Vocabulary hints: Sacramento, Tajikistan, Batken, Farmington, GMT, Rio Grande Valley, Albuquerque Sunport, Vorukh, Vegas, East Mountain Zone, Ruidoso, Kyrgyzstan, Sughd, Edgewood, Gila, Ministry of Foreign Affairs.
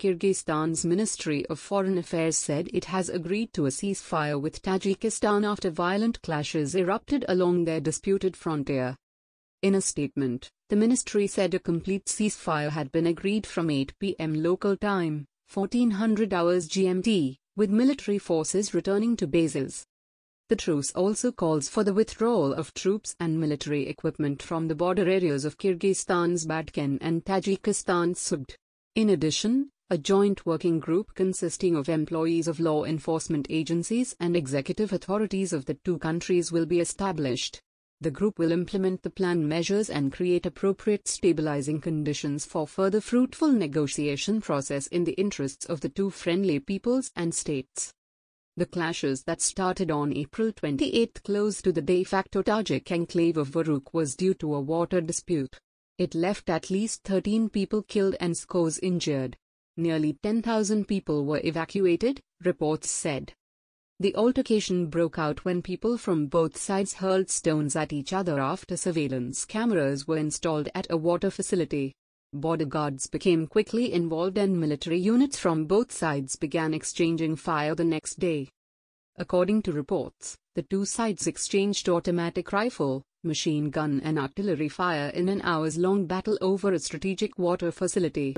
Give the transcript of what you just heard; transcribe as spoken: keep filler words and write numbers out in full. Kyrgyzstan's Ministry of Foreign Affairs said it has agreed to a ceasefire with Tajikistan after violent clashes erupted along their disputed frontier. In a statement, the ministry said a complete ceasefire had been agreed from eight p m local time, fourteen hundred hours G M T, with military forces returning to bases. The truce also calls for the withdrawal of troops and military equipment from the border areas of Kyrgyzstan's Batken and Tajikistan's Sughd. In addition, a joint working group consisting of employees of law enforcement agencies and executive authorities of the two countries will be established. The group will implement the planned measures and create appropriate stabilizing conditions for further fruitful negotiation process in the interests of the two friendly peoples and states. The clashes that started on April twenty-eighth close to the de facto Tajik enclave of Vorukh was due to a water dispute. It left at least thirteen people killed and scores injured. Nearly ten thousand people were evacuated, reports said. The altercation broke out when people from both sides hurled stones at each other after surveillance cameras were installed at a water facility. Border guards became quickly involved and military units from both sides began exchanging fire the next day. According to reports, the two sides exchanged automatic rifle, machine gun and artillery fire in an hours-long battle over a strategic water facility.